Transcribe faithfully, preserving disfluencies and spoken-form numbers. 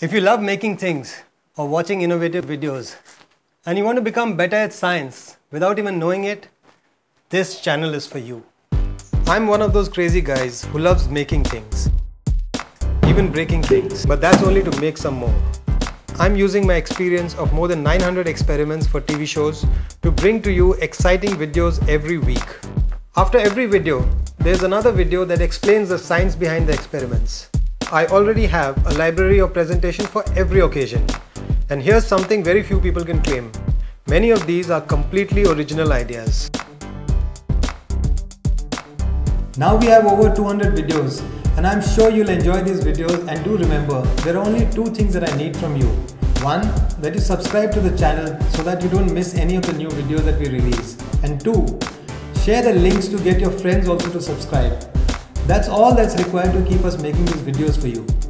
If you love making things or watching innovative videos and you want to become better at science without even knowing it, this channel is for you. I'm one of those crazy guys who loves making things, even breaking things, but that's only to make some more. I'm using my experience of more than nine hundred experiments for T V shows to bring to you exciting videos every week. After every video, there's another video that explains the science behind the experiments. I already have a library or presentation for every occasion. And here's something very few people can claim. Many of these are completely original ideas. Now we have over two hundred videos, and I'm sure you'll enjoy these videos, and do remember, there are only two things that I need from you. One, that you subscribe to the channel so that you don't miss any of the new videos that we release. And two, share the links to get your friends also to subscribe. That's all that's required to keep us making these videos for you.